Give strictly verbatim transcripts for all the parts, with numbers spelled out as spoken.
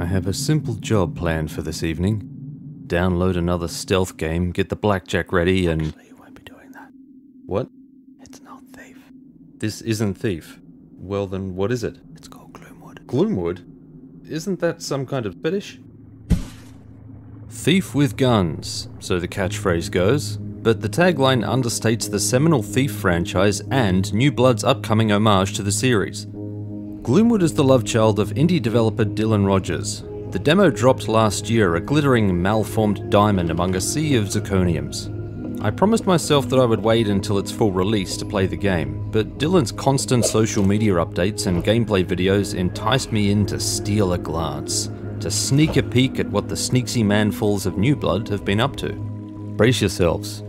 I have a simple job planned for this evening. Download another stealth game, get the blackjack ready, and... Actually, you won't be doing that. What? It's not Thief. This isn't Thief. Well then, what is it? It's called Gloomwood. Gloomwood? Isn't that some kind of fetish? Thief with guns, so the catchphrase goes, but the tagline understates the seminal Thief franchise and New Blood's upcoming homage to the series. Gloomwood is the love child of indie developer Dylan Rogers. The demo dropped last year, a glittering, malformed diamond among a sea of zirconiums. I promised myself that I would wait until its full release to play the game, but Dylan's constant social media updates and gameplay videos enticed me in to steal a glance, to sneak a peek at what the sneaksy manfalls of New Blood have been up to. Brace yourselves.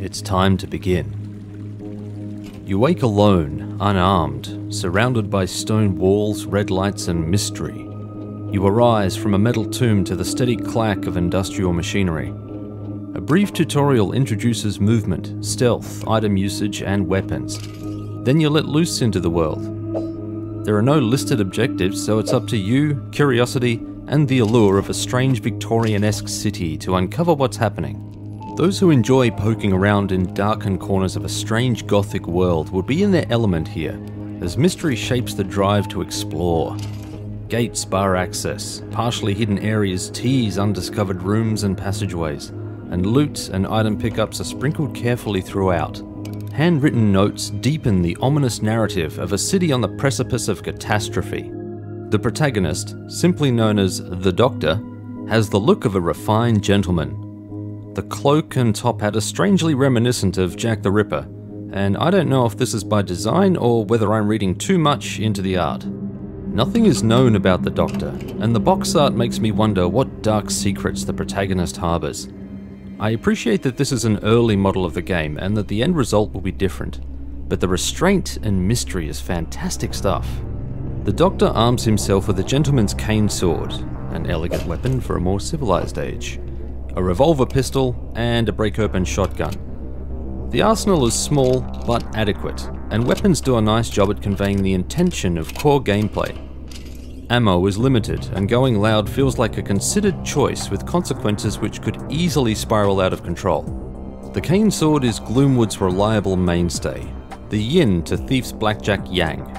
It's time to begin. You wake alone, unarmed, surrounded by stone walls, red lights, and mystery. You arise from a metal tomb to the steady clack of industrial machinery. A brief tutorial introduces movement, stealth, item usage, and weapons. Then you're let loose into the world. There are no listed objectives, so it's up to you, curiosity, and the allure of a strange Victorian-esque city to uncover what's happening. Those who enjoy poking around in darkened corners of a strange gothic world will be in their element here, as mystery shapes the drive to explore. Gates bar access, partially hidden areas tease undiscovered rooms and passageways, and loot and item pickups are sprinkled carefully throughout. Handwritten notes deepen the ominous narrative of a city on the precipice of catastrophe. The protagonist, simply known as the Doctor, has the look of a refined gentleman. The cloak and top hat are strangely reminiscent of Jack the Ripper, and I don't know if this is by design or whether I'm reading too much into the art. Nothing is known about the Doctor, and the box art makes me wonder what dark secrets the protagonist harbours. I appreciate that this is an early model of the game and that the end result will be different, but the restraint and mystery is fantastic stuff. The Doctor arms himself with a gentleman's cane sword, an elegant weapon for a more civilized age, a revolver pistol, and a break-open shotgun. The arsenal is small but adequate, and weapons do a nice job at conveying the intention of core gameplay. Ammo is limited, and going loud feels like a considered choice with consequences which could easily spiral out of control. The cane sword is Gloomwood's reliable mainstay, the yin to Thief's blackjack yang.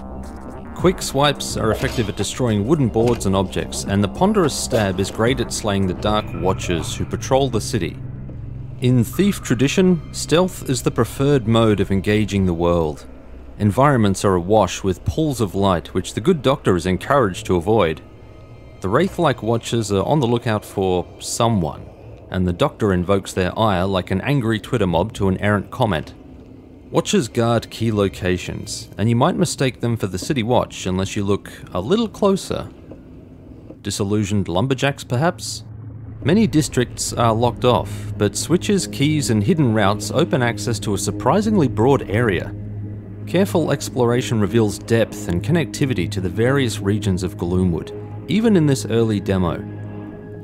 Quick swipes are effective at destroying wooden boards and objects, and the ponderous stab is great at slaying the dark watchers who patrol the city. In Thief tradition, stealth is the preferred mode of engaging the world. Environments are awash with pools of light, which the good Doctor is encouraged to avoid. The wraith-like watchers are on the lookout for someone, and the Doctor invokes their ire like an angry Twitter mob to an errant comment. Watchers guard key locations, and you might mistake them for the city watch unless you look a little closer. Disillusioned lumberjacks, perhaps? Many districts are locked off, but switches, keys, and hidden routes open access to a surprisingly broad area. Careful exploration reveals depth and connectivity to the various regions of Gloomwood, even in this early demo.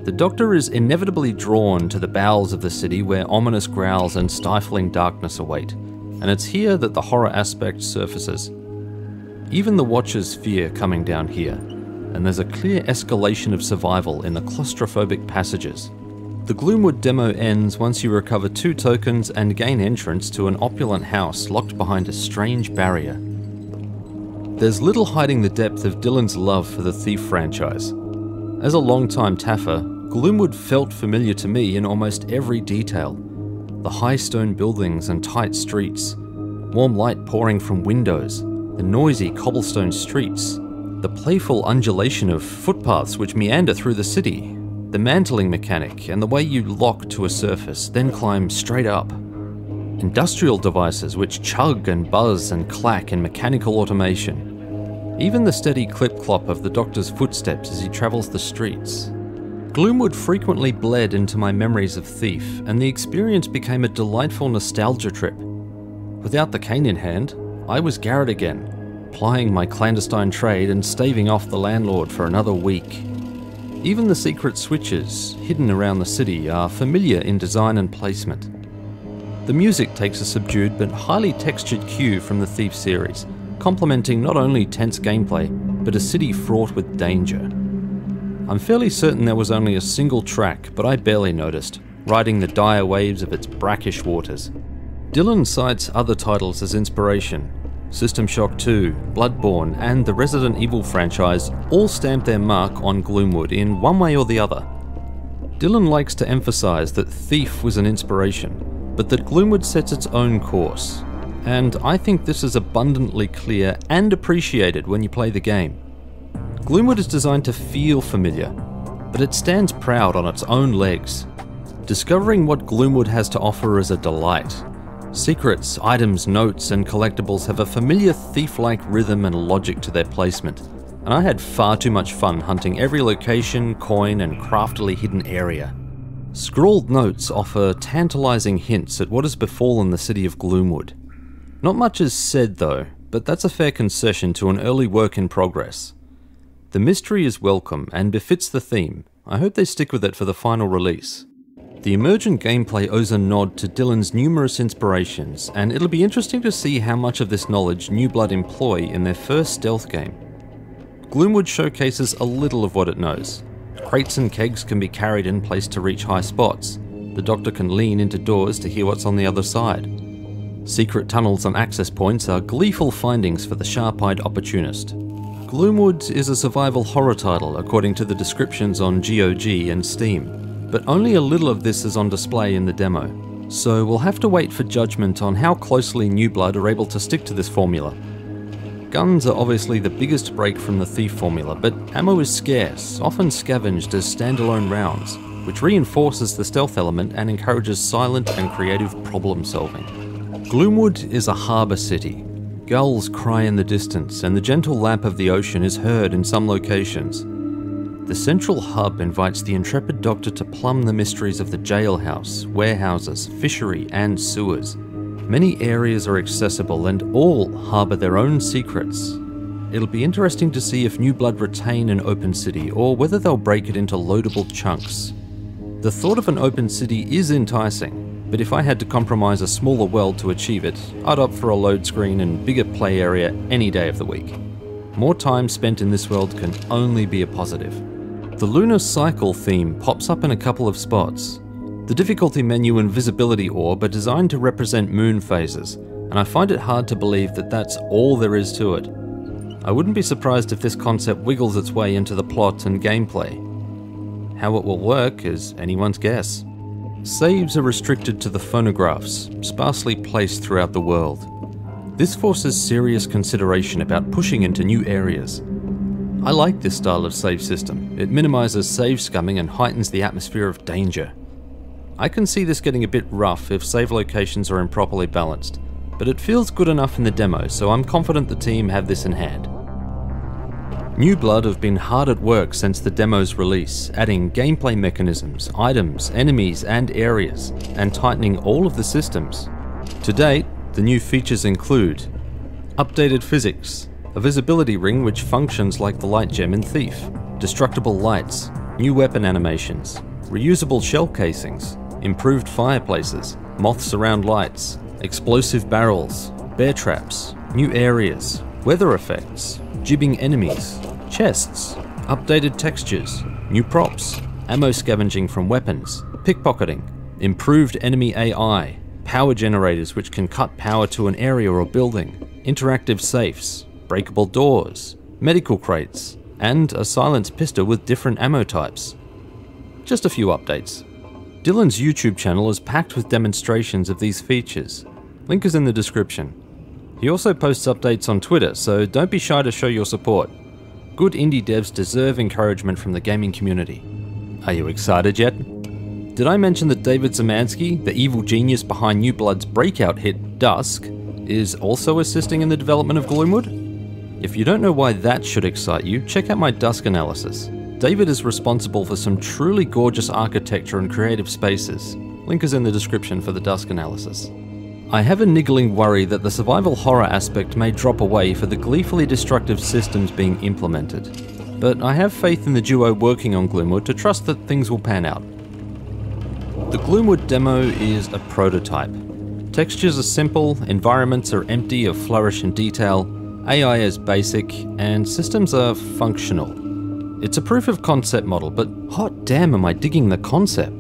The Doctor is inevitably drawn to the bowels of the city where ominous growls and stifling darkness await, and it's here that the horror aspect surfaces. Even the Watchers fear coming down here, and there's a clear escalation of survival in the claustrophobic passages. The Gloomwood demo ends once you recover two tokens and gain entrance to an opulent house locked behind a strange barrier. There's little hiding the depth of Dylan's love for the Thief franchise. As a long-time Taffer, Gloomwood felt familiar to me in almost every detail. The high stone buildings and tight streets, warm light pouring from windows, the noisy cobblestone streets, the playful undulation of footpaths which meander through the city, the mantling mechanic, and the way you lock to a surface, then climb straight up. Industrial devices which chug and buzz and clack in mechanical automation. Even the steady clip-clop of the Doctor's footsteps as he travels the streets. Gloomwood frequently bled into my memories of Thief, and the experience became a delightful nostalgia trip. Without the cane in hand, I was Garrett again, plying my clandestine trade and staving off the landlord for another week. Even the secret switches, hidden around the city, are familiar in design and placement. The music takes a subdued but highly textured cue from the Thief series, complementing not only tense gameplay, but a city fraught with danger. I'm fairly certain there was only a single track, but I barely noticed, riding the dire waves of its brackish waters. Dylan cites other titles as inspiration. System Shock two, Bloodborne, and the Resident Evil franchise all stamped their mark on Gloomwood in one way or the other. Dylan likes to emphasize that Thief was an inspiration, but that Gloomwood sets its own course, and I think this is abundantly clear and appreciated when you play the game. Gloomwood is designed to feel familiar, but it stands proud on its own legs. Discovering what Gloomwood has to offer is a delight. Secrets, items, notes, and collectibles have a familiar thief-like rhythm and logic to their placement, and I had far too much fun hunting every location, coin, and craftily hidden area. Scrawled notes offer tantalizing hints at what has befallen the city of Gloomwood. Not much is said though, but that's a fair concession to an early work in progress. The mystery is welcome and befits the theme. I hope they stick with it for the final release. The emergent gameplay owes a nod to Dylan's numerous inspirations, and it'll be interesting to see how much of this knowledge New Blood employ in their first stealth game. Gloomwood showcases a little of what it knows. Crates and kegs can be carried in place to reach high spots. The doctor can lean into doors to hear what's on the other side. Secret tunnels and access points are gleeful findings for the sharp-eyed opportunist. Gloomwood is a survival horror title according to the descriptions on G O G and Steam, but only a little of this is on display in the demo, so we'll have to wait for judgment on how closely New Blood are able to stick to this formula. Guns are obviously the biggest break from the Thief formula, but ammo is scarce, often scavenged as standalone rounds, which reinforces the stealth element and encourages silent and creative problem solving. Gloomwood is a harbour city. Gulls cry in the distance, and the gentle lap of the ocean is heard in some locations. The central hub invites the intrepid doctor to plumb the mysteries of the jailhouse, warehouses, fishery, and sewers. Many areas are accessible and all harbour their own secrets. It'll be interesting to see if New Blood retain an open city or whether they'll break it into loadable chunks. The thought of an open city is enticing, but if I had to compromise a smaller world to achieve it, I'd opt for a load screen and bigger play area any day of the week. More time spent in this world can only be a positive. The lunar cycle theme pops up in a couple of spots. The difficulty menu and visibility orb are designed to represent moon phases, and I find it hard to believe that that's all there is to it. I wouldn't be surprised if this concept wiggles its way into the plot and gameplay. How it will work is anyone's guess. Saves are restricted to the phonographs, sparsely placed throughout the world. This forces serious consideration about pushing into new areas. I like this style of save system. It minimises save scumming and heightens the atmosphere of danger. I can see this getting a bit rough if save locations are improperly balanced, but it feels good enough in the demo, so I'm confident the team have this in hand. New Blood have been hard at work since the demo's release, adding gameplay mechanisms, items, enemies, and areas, and tightening all of the systems. To date, the new features include updated physics, a visibility ring which functions like the light gem in Thief, destructible lights, new weapon animations, reusable shell casings, improved fireplaces, moths around lights, explosive barrels, bear traps, new areas, weather effects, jibbing enemies, chests, updated textures, new props, ammo scavenging from weapons, pickpocketing, improved enemy A I, power generators which can cut power to an area or building, interactive safes, breakable doors, medical crates, and a silenced pistol with different ammo types. Just a few updates. Dylan's YouTube channel is packed with demonstrations of these features. Link is in the description. He also posts updates on Twitter, so don't be shy to show your support. Good indie devs deserve encouragement from the gaming community. Are you excited yet? Did I mention that David Zamansky, the evil genius behind New Blood's breakout hit Dusk, is also assisting in the development of Gloomwood? If you don't know why that should excite you, check out my Dusk analysis. David is responsible for some truly gorgeous architecture and creative spaces. Link is in the description for the Dusk analysis. I have a niggling worry that the survival horror aspect may drop away for the gleefully destructive systems being implemented, but I have faith in the duo working on Gloomwood to trust that things will pan out. The Gloomwood demo is a prototype. Textures are simple, environments are empty of flourish and detail, A I is basic, and systems are functional. It's a proof of concept model, but hot damn am I digging the concept.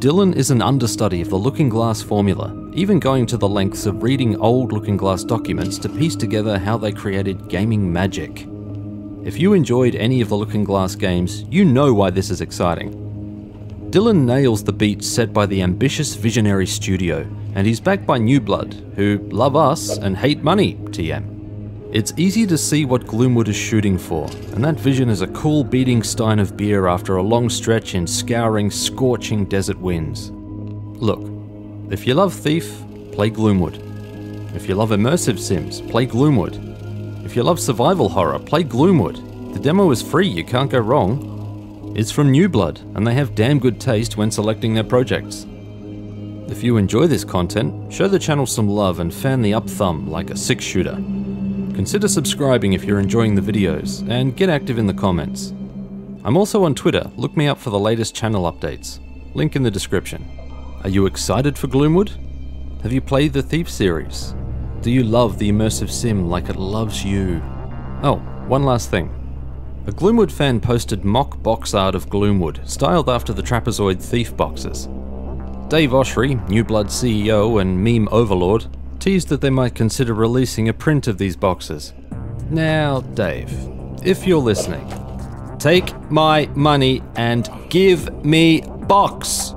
Dylan is an understudy of the Looking Glass formula, even going to the lengths of reading old Looking Glass documents to piece together how they created gaming magic. If you enjoyed any of the Looking Glass games, you know why this is exciting. Dylan nails the beats set by the ambitious visionary studio, and he's backed by New Blood, who love us and hate money, T M. It's easy to see what Gloomwood is shooting for, and that vision is a cool beating stein of beer after a long stretch in scouring, scorching desert winds. Look, if you love Thief, play Gloomwood. If you love immersive sims, play Gloomwood. If you love survival horror, play Gloomwood. The demo is free, you can't go wrong. It's from New Blood, and they have damn good taste when selecting their projects. If you enjoy this content, show the channel some love and fan the up thumb like a six-shooter. Consider subscribing if you're enjoying the videos, and get active in the comments. I'm also on Twitter, look me up for the latest channel updates. Link in the description. Are you excited for Gloomwood? Have you played the Thief series? Do you love the immersive sim like it loves you? Oh, one last thing. A Gloomwood fan posted mock box art of Gloomwood, styled after the trapezoid Thief boxes. Dave Oshry, New Blood C E O and meme overlord, teased that they might consider releasing a print of these boxes. Now, Dave, if you're listening, take my money and give me box!